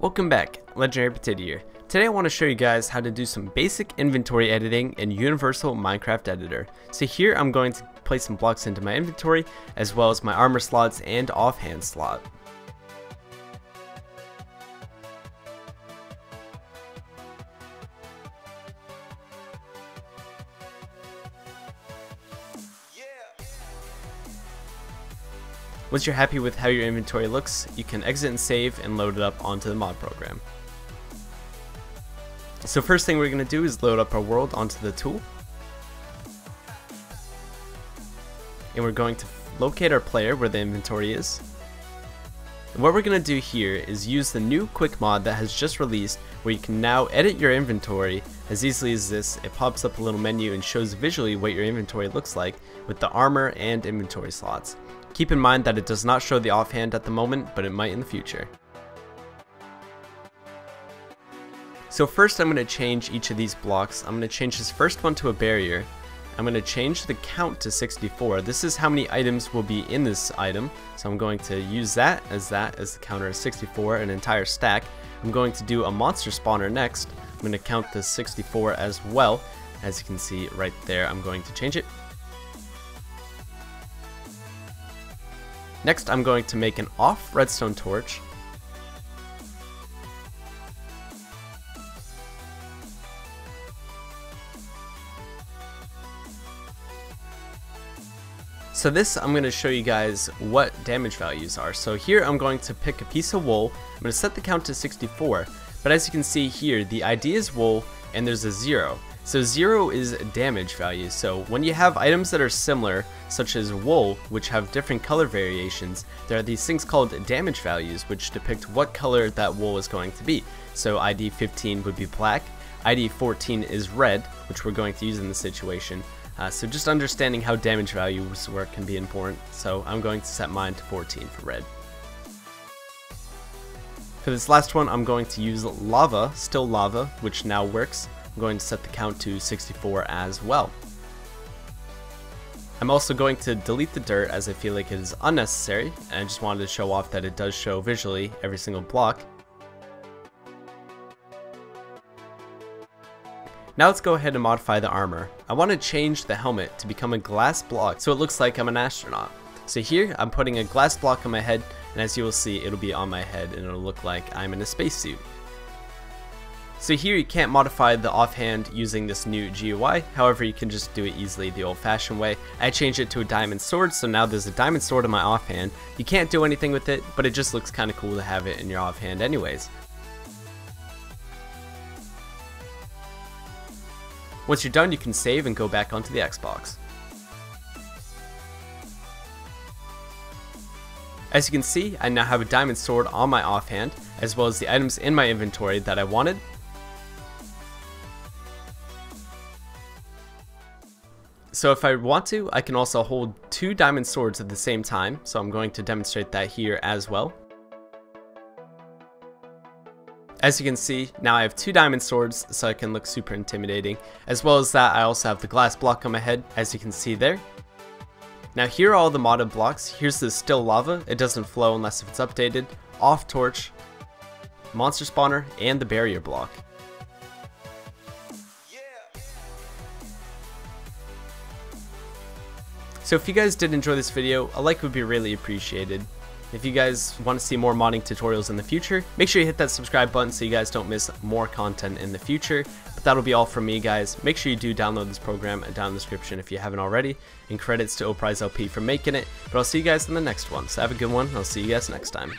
Welcome back, LegendaryP0tat0 here. Today I want to show you guys how to do some basic inventory editing in Universal Minecraft Editor. So here I'm going to place some blocks into my inventory, as well as my armor slots and offhand slot. Once you're happy with how your inventory looks, you can exit and save and load it up onto the mod program. So first thing we're going to do is load up our world onto the tool. And we're going to locate our player where the inventory is. And what we're going to do here is use the new quick mod that has just released, where you can now edit your inventory as easily as this. It pops up a little menu and shows visually what your inventory looks like with the armor and inventory slots. Keep in mind that it does not show the offhand at the moment, but it might in the future. So first I'm going to change each of these blocks. I'm going to change this first one to a barrier. I'm going to change the count to 64. This is how many items will be in this item. So I'm going to use that as the counter of 64, an entire stack. I'm going to do a monster spawner next. I'm going to count the 64 as well. As you can see right there, I'm going to change it. Next, I'm going to make an off redstone torch. So this, I'm going to show you guys what damage values are. So here I'm going to pick a piece of wool. I'm going to set the count to 64, but as you can see here, the ID is wool and there's a 0. So 0 is damage value, so when you have items that are similar, such as wool, which have different color variations, there are these things called damage values, which depict what color that wool is going to be. So ID 15 would be black, ID 14 is red, which we're going to use in this situation. So just understanding how damage values work can be important, so I'm going to set mine to 14 for red. For this last one, I'm going to use lava, still lava, which now works. I'm going to set the count to 64 as well. I'm also going to delete the dirt as I feel like it is unnecessary, and I just wanted to show off that it does show visually every single block. Now let's go ahead and modify the armor. I want to change the helmet to become a glass block so it looks like I'm an astronaut. So here I'm putting a glass block on my head, and as you will see, it'll be on my head and it'll look like I'm in a spacesuit. So here you can't modify the offhand using this new GUI, however you can just do it easily the old-fashioned way. I changed it to a diamond sword, so now there's a diamond sword on my offhand. You can't do anything with it, but it just looks kind of cool to have it in your offhand anyways. Once you're done, you can save and go back onto the Xbox. As you can see, I now have a diamond sword on my offhand, as well as the items in my inventory that I wanted. So if I want to, I can also hold two diamond swords at the same time, so I'm going to demonstrate that here as well. As you can see, now I have two diamond swords, so I can look super intimidating. As well as that, I also have the glass block on my head, as you can see there. Now here are all the modded blocks. Here's the still lava, it doesn't flow unless if it's updated, off torch, monster spawner, and the barrier block. So if you guys did enjoy this video, a like would be really appreciated. If you guys want to see more modding tutorials in the future, make sure you hit that subscribe button so you guys don't miss more content in the future. But that'll be all from me, guys. Make sure you do download this program down in the description if you haven't already. And credits to OpriseLP for making it. But I'll see you guys in the next one. So have a good one. I'll see you guys next time.